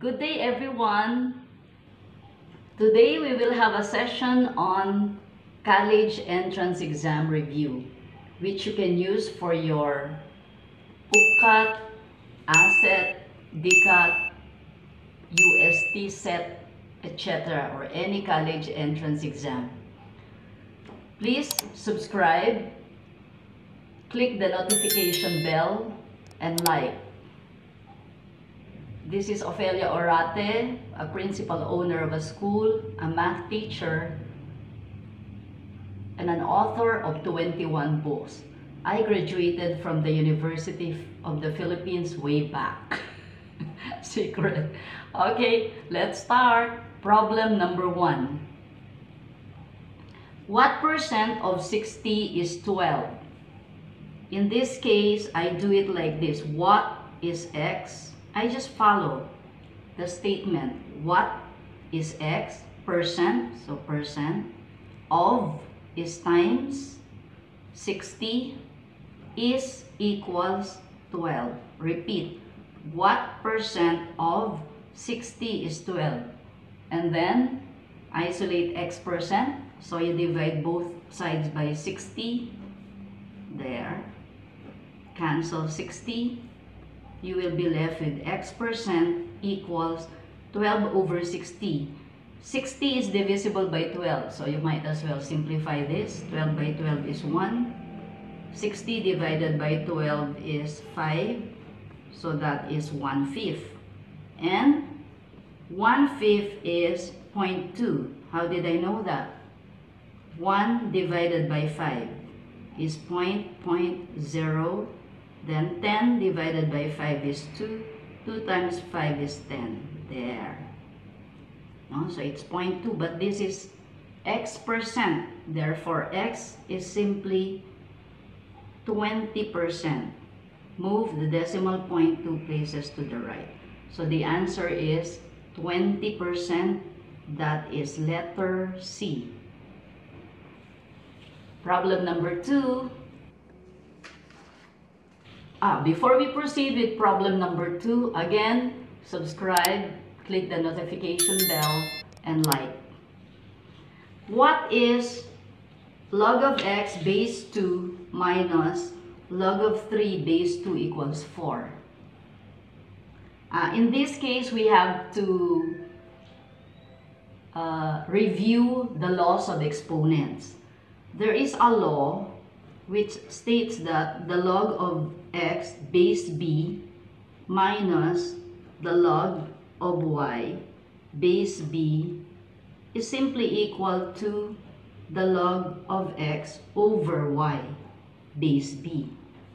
Good day, everyone. Today we will have a session on college entrance exam review, which you can use for your UPCAT, ACET, DCAT, UST SET, etc., or any college entrance exam. Please subscribe, click the notification bell, and like. This is Ofelia Orate, a principal owner of a school, a math teacher, and an author of 21 books. I graduated from the University of the Philippines way back. Secret. Okay, let's start. Problem number 1. What percent of 60 is 12? In this case, I do it like this. What is X? I just follow the statement. What is X? Percent, so percent, of is times 60 is equals 12. Repeat. What percent of 60 is 12? And then isolate X percent. So you divide both sides by 60. There. Cancel 60. You will be left with X percent equals 12 over 60. 60 is divisible by 12. So you might as well simplify this. 12 by 12 is 1. 60 divided by 12 is 5. So that is 1/5. And 1/5 is 0.2. How did I know that? 1 divided by 5 is 0.0. Then 10 divided by 5 is 2. 2 times 5 is 10. There. No? So it's 0.2, but this is X percent. Therefore, X is simply 20%. Move the decimal point 2 places to the right. So the answer is 20%. That is letter C. Problem number 2. Before we proceed with problem number 2, again, subscribe, click the notification bell, and like. What is log of X base 2 minus log of 3 base 2 equals 4? In this case, we have to review the laws of exponents. There is a law which states that the log of X base B minus the log of Y base B is simply equal to the log of X over Y base B.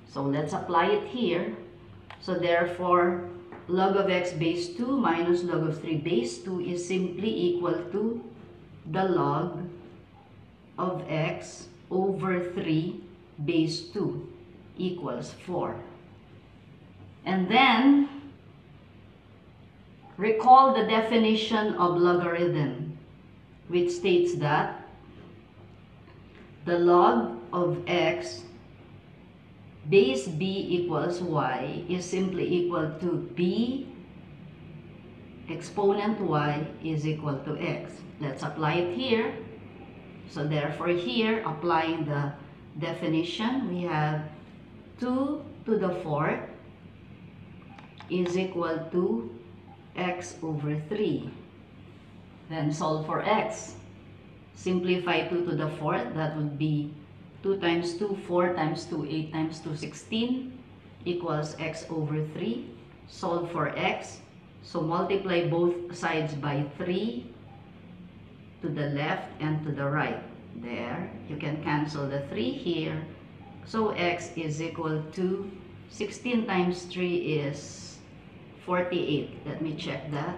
So let's apply it here. So therefore, log of X base 2 minus log of 3 base 2 is simply equal to the log of X over 3 base 2 equals 4. And then recall the definition of logarithm, which states that the log of X base B equals Y is simply equal to B exponent Y is equal to X. Let's apply it here. So therefore here, applying the definition, we have 2 to the 4th is equal to X over 3. Then solve for X. Simplify 2 to the 4th. That would be 2 times 2, 4 times 2, 8 times 2, 16 equals X over 3. Solve for X. So multiply both sides by 3 to the left and to the right. There. You can cancel the 3 here. So X is equal to 16 times 3 is 48. Let me check that.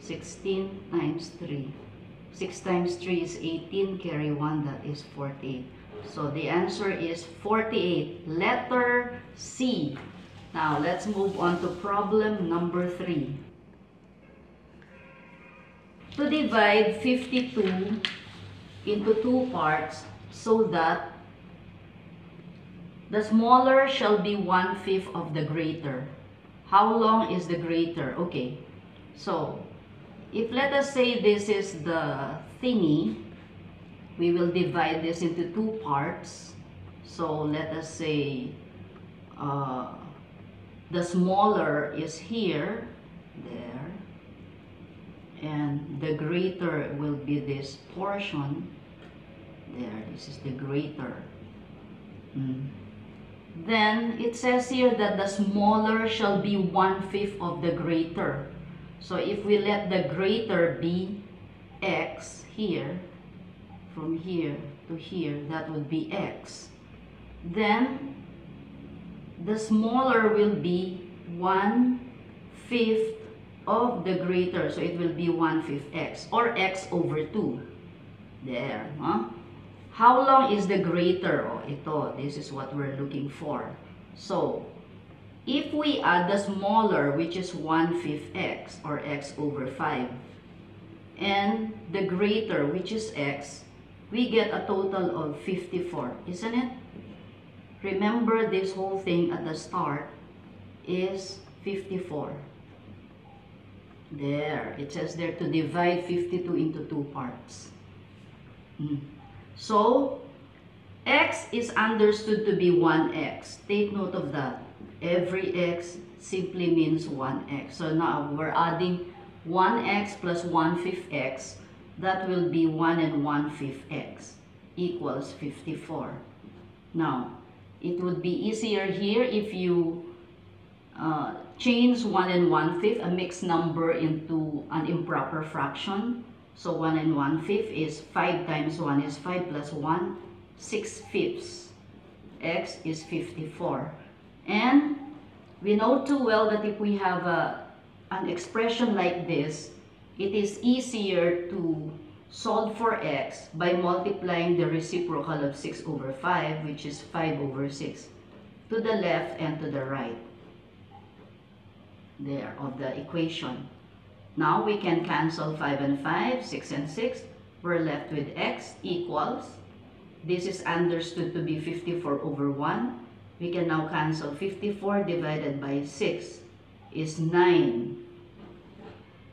16 times 3. 6 times 3 is 18. Carry 1. That is 48. So the answer is 48. Letter C. Now let's move on to problem number 3. To divide 52 into 2 parts so that the smaller shall be 1/5 of the greater. How long is the greater? Okay, So, if let us say this is the thingy, we will divide this into two parts. So, let us say the smaller is here, there, and the greater will be this portion. There, this is the greater. Then it says here that the smaller shall be 1/5 of the greater. So if we let the greater be x here, from here to here, that would be x. Then the smaller will be 1/5 of the greater. So it will be 1/5 x, or x over 2. There. Huh? How long is the greater? Oh, ito, this is what we're looking for. So, if we add the smaller, which is 1/5 x, or x over 5, and the greater, which is x, we get a total of 54, isn't it? Remember, this whole thing at the start is 54. There, it says there to divide 52 into two parts. So, x is understood to be 1x. Take note of that. Every x simply means 1x. So now we're adding 1x plus 1/5 x. That will be 1 1/5 x equals 54. Now, it would be easier here if you change 1 1/5, a mixed number, into an improper fraction. So 1 1/5 is 5 times 1 is 5 plus 1, 6/5. X is 54. And we know too well that if we have an expression like this, it is easier to solve for x by multiplying the reciprocal of 6 over 5, which is 5 over 6, to the left and to the right, there, of the equation. Now we can cancel 5 and 5, 6 and 6. We're left with x equals, this is understood to be 54 over 1. We can now cancel 54 divided by 6 is 9.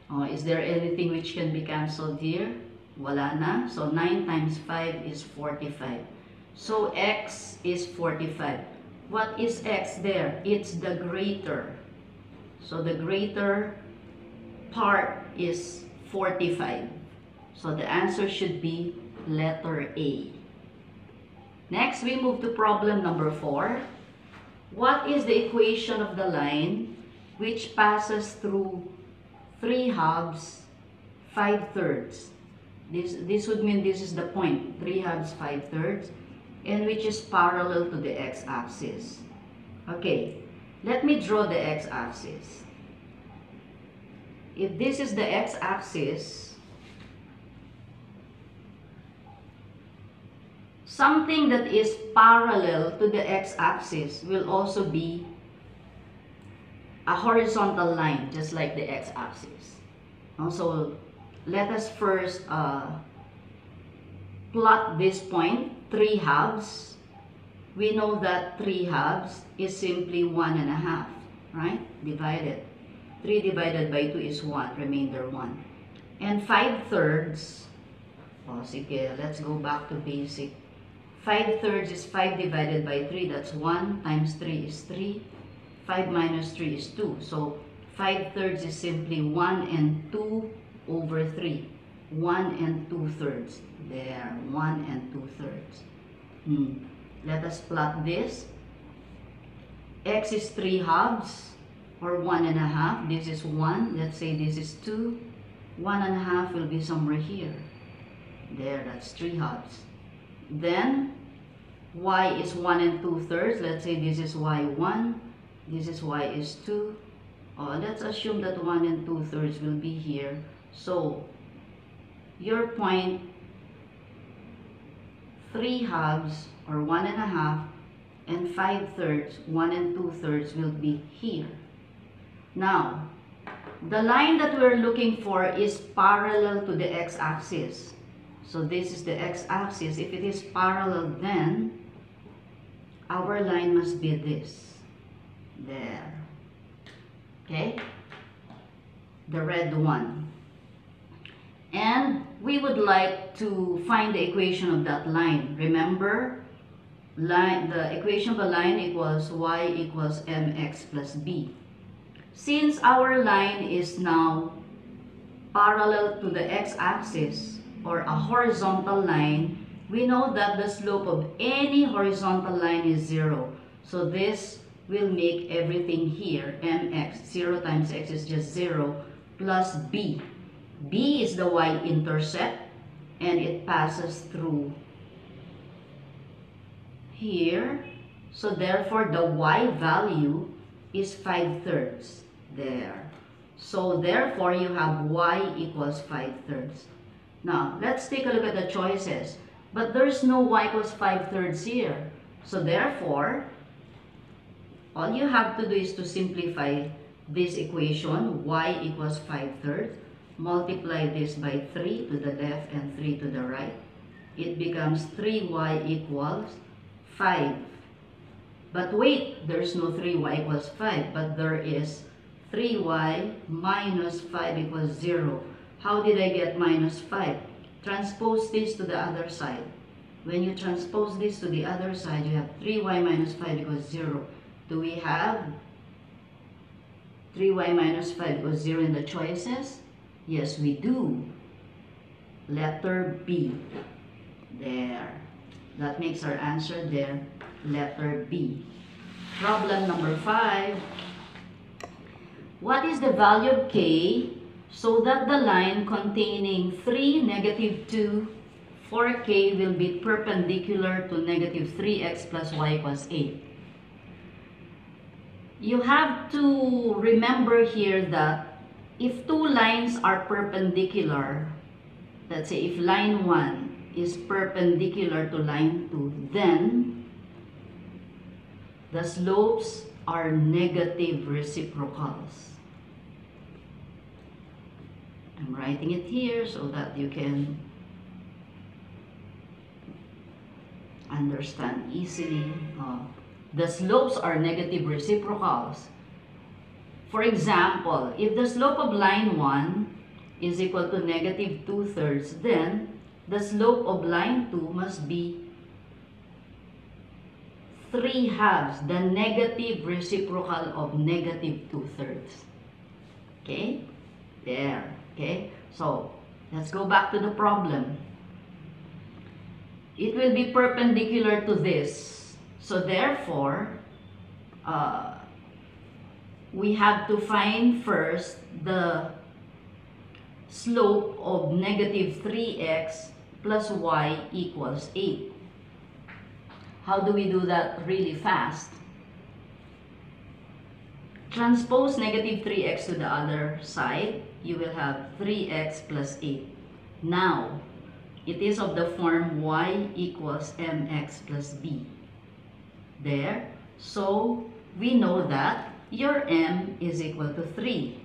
Oh, is there anything which can be canceled here? Wala na. So 9 times 5 is 45. So x is 45. What is x there? It's the greater. So the greater part is 45. So the answer should be letter A. Next, we move to problem number 4. What is the equation of the line which passes through 3/2, 5/3? This would mean this is the point, 3/2, 5/3, and which is parallel to the x-axis. Okay, let me draw the x-axis. If this is the x-axis, something that is parallel to the x-axis will also be a horizontal line, just like the x-axis. So let us first plot this point, 3/2. We know that 3/2 is simply 1 1/2, right? Divided. 3 divided by 2 is 1, remainder 1. And 5/3, oh, sige, let's go back to basic. 5/3 is 5 divided by 3, that's 1, times 3 is 3. 5 minus 3 is 2. So 5/3 is simply 1 and 2 over 3. 1 2/3. There, 1 2/3. Let us plot this. X is 3/2. Or 1 1/2, this is 1, let's say this is 2, 1 1/2 will be somewhere here. There, that's 3/2. Then, y is 1 2/3, let's say this is y 1, this is y is 2. Let's assume that 1 2/3 will be here. So, your point, 3/2 or 1 1/2 and 5/3, 1 2/3 will be here. Now, the line that we're looking for is parallel to the x-axis. So this is the x-axis. If it is parallel, then our line must be this. There. Okay? the red one. And we would like to find the equation of that line. Remember, the equation of a line equals y equals mx plus b. Since our line is now parallel to the x-axis or a horizontal line, we know that the slope of any horizontal line is 0. So this will make everything here, mx, 0 times x is just 0, plus b. b is the y-intercept and it passes through here. So therefore, the y value is 5/3 there. So therefore, you have y equals 5/3. Now, let's take a look at the choices. But there's no y equals 5/3 here. So therefore, all you have to do is to simplify this equation, y equals 5/3. Multiply this by 3 to the left and 3 to the right. It becomes 3y equals 5. But wait, there's no 3y equals 5, but there is 3y minus 5 equals 0. How did I get minus 5? Transpose this to the other side. When you transpose this to the other side, you have 3y minus 5 equals 0. Do we have 3y minus 5 equals 0 in the choices? Yes, we do. Letter B. There. That makes our answer there. Letter B. Problem number 5. What is the value of k so that the line containing 3, negative 2, 4k will be perpendicular to negative 3x plus y equals 8? You have to remember here that if two lines are perpendicular, let's say if line 1 is perpendicular to line 2, then the slopes are negative reciprocals. I'm writing it here so that you can understand easily. The slopes are negative reciprocals. For example, if the slope of line 1 is equal to negative 2/3, then the slope of line 2 must be 3/2, the negative reciprocal of negative 2/3. Okay? There. Okay? So, let's go back to the problem. It will be perpendicular to this. So, therefore, we have to find first the slope of negative 3x plus y equals 8. How do we do that really fast? Transpose negative 3x to the other side. You will have 3x plus 8. Now, it is of the form y equals mx plus b. There. So, we know that your m is equal to 3.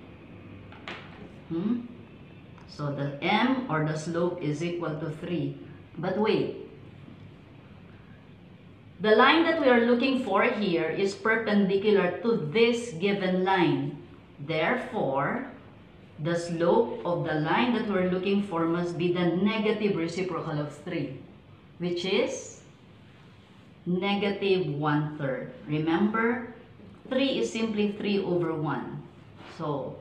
So the m or the slope is equal to 3. But wait, the line that we are looking for here is perpendicular to this given line. Therefore, the slope of the line that we're looking for must be the negative reciprocal of 3, which is negative 1/3. Remember, 3 is simply 3/1. So,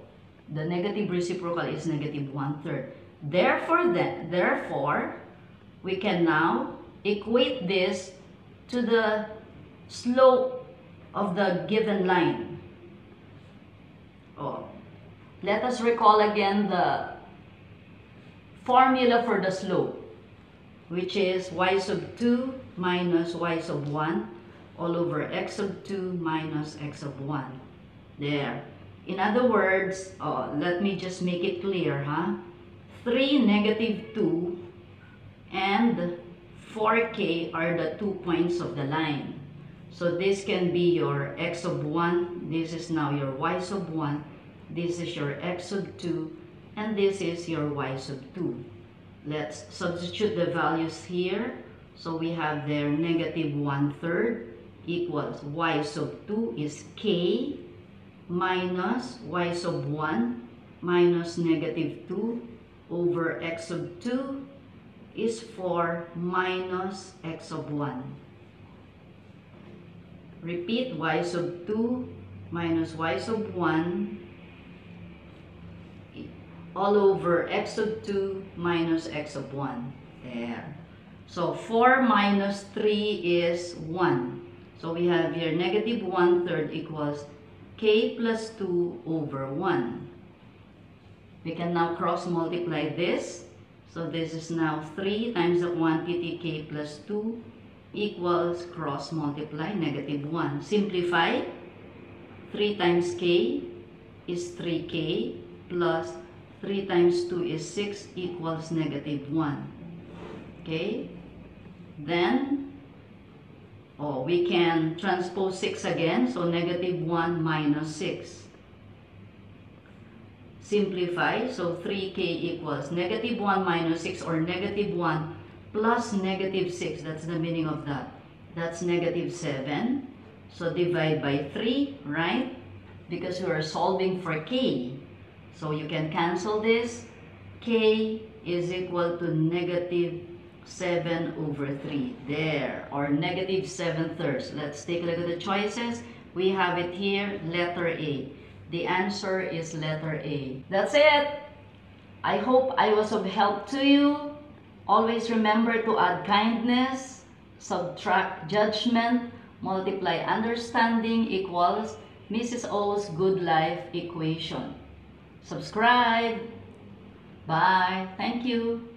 the negative reciprocal is negative 1/3. Therefore, we can now equate this to the slope of the given line. Let us recall again the formula for the slope, which is y sub 2 minus y sub 1 all over x sub 2 minus x sub 1. There. In other words, let me just make it clear, 3, negative 2, and 4k are the 2 points of the line. So this can be your x sub 1, this is now your y sub 1, this is your x sub 2, and this is your y sub 2. Let's substitute the values here. So we have there negative 1/3. Equals y sub 2 is k minus y sub 1 minus negative 2 over x of 2 is 4 minus x of 1. Repeat, y sub 2 minus y sub 1 all over x sub 2 minus x sub 1. There. So 4 minus 3 is 1. So we have here negative 1/3 equals k plus 2 over 1. We can now cross multiply this. So this is now 3 times the quantity k plus 2 equals cross multiply negative 1. Simplify. 3 times k is 3k plus 3 times 2 is 6 equals negative 1. Okay, then we can transpose 6 again, so negative 1 minus 6. Simplify, so 3k equals negative 1 minus 6 or negative 1 plus negative 6. That's the meaning of that. That's negative 7. So divide by 3, right? Because we are solving for k. So you can cancel this. K is equal to negative 7 over 3. There. Or negative 7/3. Let's take a look at the choices. We have it here. Letter A. The answer is letter A. That's it. I hope I was of help to you. Always remember to add kindness, subtract judgment, multiply understanding equals Mrs. O's good life equation. Subscribe. Bye. Thank you.